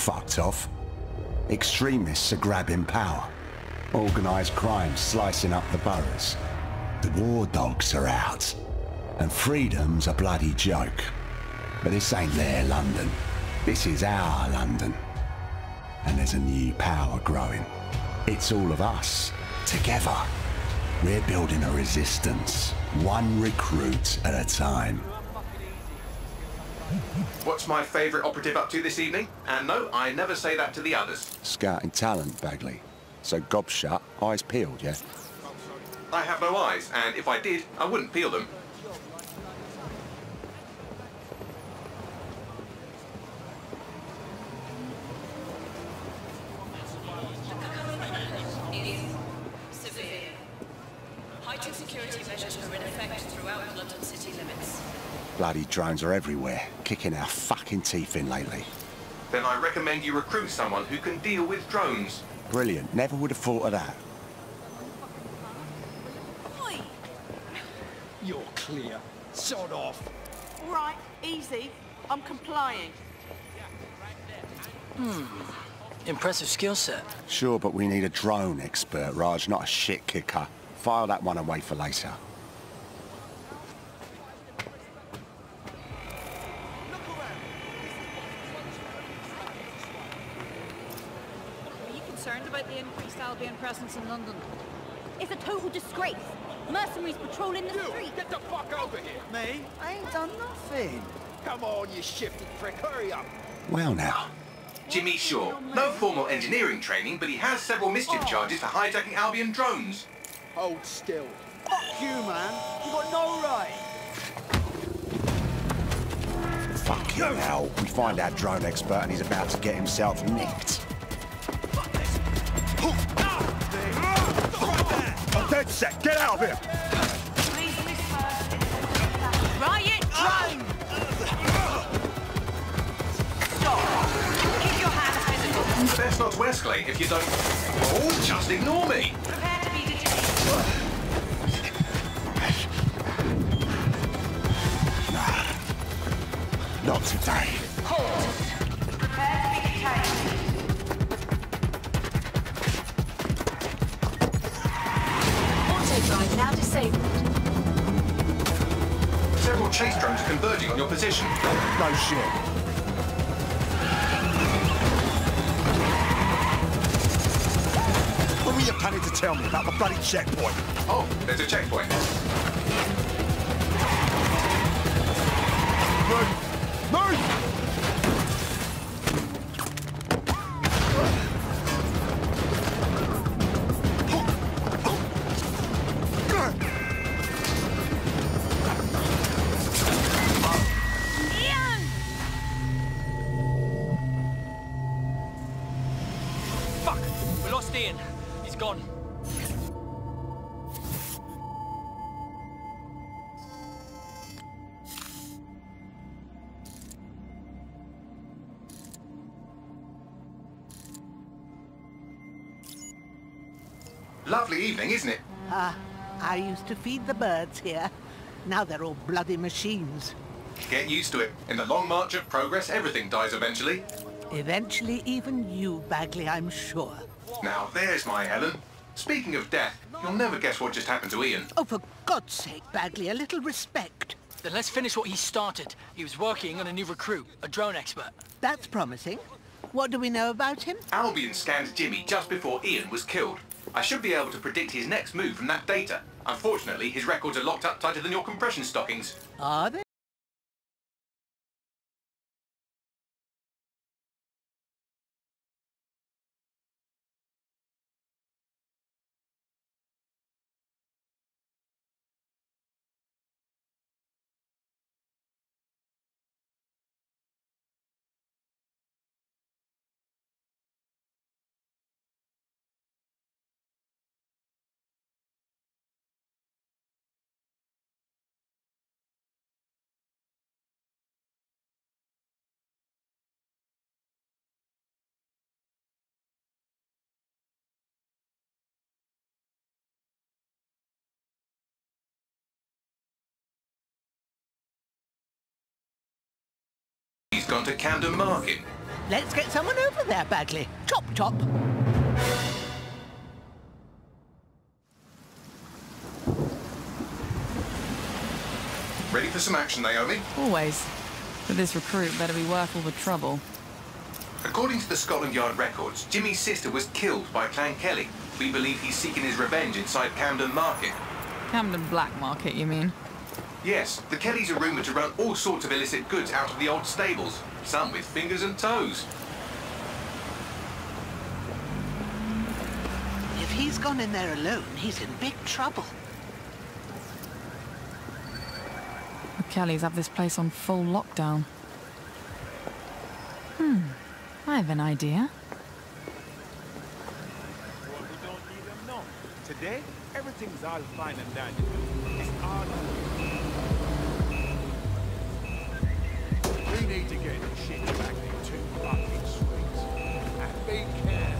fucked off. Extremists are grabbing power. Organised crime slicing up the boroughs. The war dogs are out. And freedom's a bloody joke. But this ain't their London. This is our London. And there's a new power growing. It's all of us, together. We're building a resistance, one recruit at a time. What's my favourite operative up to this evening? And no, I never say that to the others. Scouting talent, Bagley. So gob shut, eyes peeled, yeah? I have no eyes, and if I did, I wouldn't peel them. Bloody drones are everywhere, kicking our fucking teeth in lately. Then I recommend you recruit someone who can deal with drones. Brilliant. Never would have thought of that. Oi. You're clear. Sod off. Right, easy. I'm complying. Impressive skill set. Sure, but we need a drone expert, Raj, not a shit kicker. File that one away for later. Albion presence in London. It's a total disgrace. Mercenaries patrolling the street. Get the fuck over here. Me? I ain't done nothing. Come on, you shifty prick. Hurry up. Well now. Jimmy Shaw. No formal engineering training, but he has several mischief charges for hijacking Albion drones. Hold still. Fuck you, man. You got no right. Fucking hell. We find our drone expert and he's about to get himself nicked. DedSec, get out of here! Riot drone! Stop! Keep your hands visible! Best not to escalate if you don't... Oh, just ignore me! Prepare to be detained. No. Not today. Halt! Prepare to be detained. Now disabled. Several chase drones are converging on your position. No shit. What were you planning to tell me about the bloody checkpoint? Oh, there's a checkpoint. Move! Move! Lovely evening, isn't it? Ah, I used to feed the birds here. Now they're all bloody machines. Get used to it. In the long march of progress, everything dies eventually. Eventually, even you, Bagley, I'm sure. Now there's my Helen. Speaking of death, you'll never guess what just happened to Ian. Oh, for God's sake, Bagley, a little respect. Then let's finish what he started. He was working on a new recruit, a drone expert. That's promising. What do we know about him? Albion scanned Jimmy just before Ian was killed. I should be able to predict his next move from that data. Unfortunately, his records are locked up tighter than your compression stockings. Are they? Gone to Camden Market. Let's get someone over there, Bagley. Chop, chop. Ready for some action, Naomi? Always. But this recruit better be worth all the trouble. According to the Scotland Yard records, Jimmy's sister was killed by Clan Kelly. We believe he's seeking his revenge inside Camden Market. Camden Black Market, you mean? Yes. The Kellys are rumoured to run all sorts of illicit goods out of the old stables, some with fingers and toes. If he's gone in there alone, he's in big trouble. Kellys have this place on full lockdown. I have an idea. Well, we don't need them now. Today, everything's all fine and dandy. It's all we need to get shit back in two fucking swings. And they can.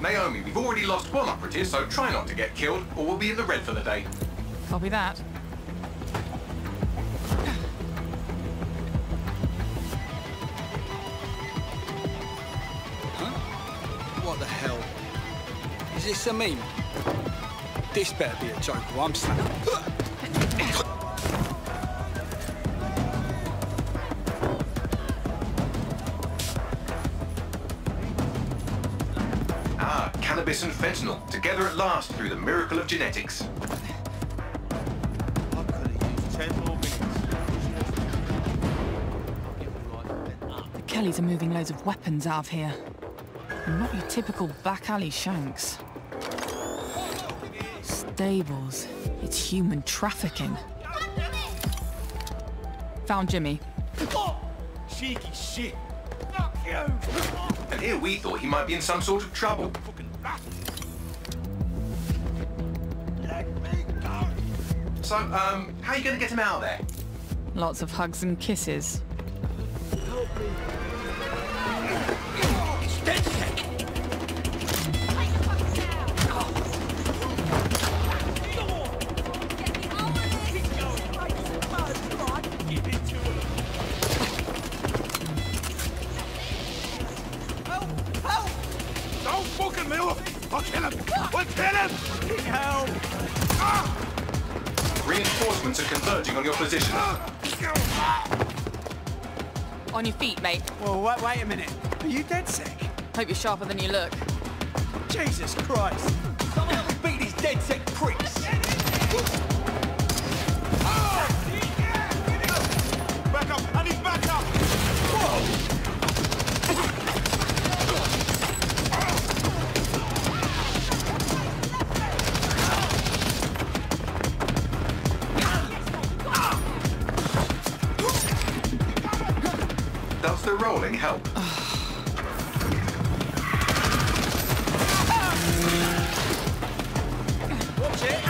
Naomi, we've already lost one operative, so try not to get killed, or we'll be in the red for the day. Copy that. Huh? What the hell? Is this a meme? This better be a joke or I'm slapped. Cannabis and fentanyl, together at last through the miracle of genetics. The Kellys are moving loads of weapons out of here. And not your typical back alley shanks. Stables. It's human trafficking. Found Jimmy. Cheeky shit. Fuck you! And here we thought he might be in some sort of trouble. So, how are you going to get him out of there? Lots of hugs and kisses. Help me. It's DedSec! Reinforcements are converging on your position. On your feet, mate. Well, wait a minute. Are you DedSec? Hope you're sharper than you look. Jesus Christ! Someone else beat these DedSec pricks! Oh! Back up! I need back up! Whoa! The rolling help. Watch it.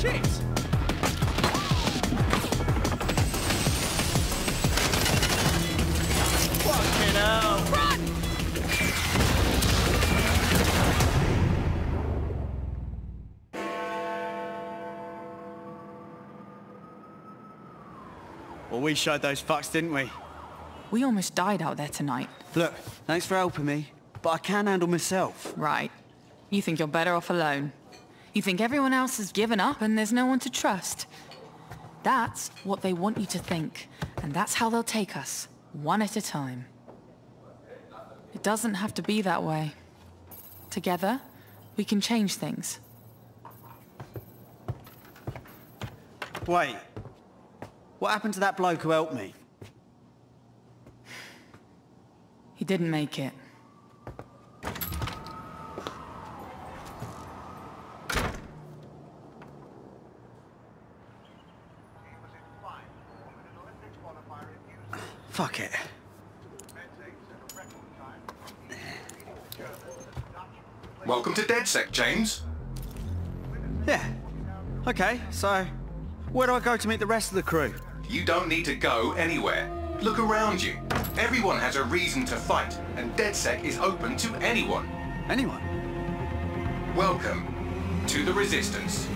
Shit. Fucking hell. Run. Well, we showed those fucks, didn't we? We almost died out there tonight. Look, thanks for helping me, but I can't handle myself. Right. You think you're better off alone. You think everyone else has given up and there's no one to trust. That's what they want you to think, and that's how they'll take us, one at a time. It doesn't have to be that way. Together, we can change things. Wait. What happened to that bloke who helped me? He didn't make it. Fuck it. Welcome to DedSec, James. Yeah. Okay, so where do I go to meet the rest of the crew? You don't need to go anywhere. Look around you. Everyone has a reason to fight, and DedSec is open to anyone. Anyone? Welcome to the Resistance.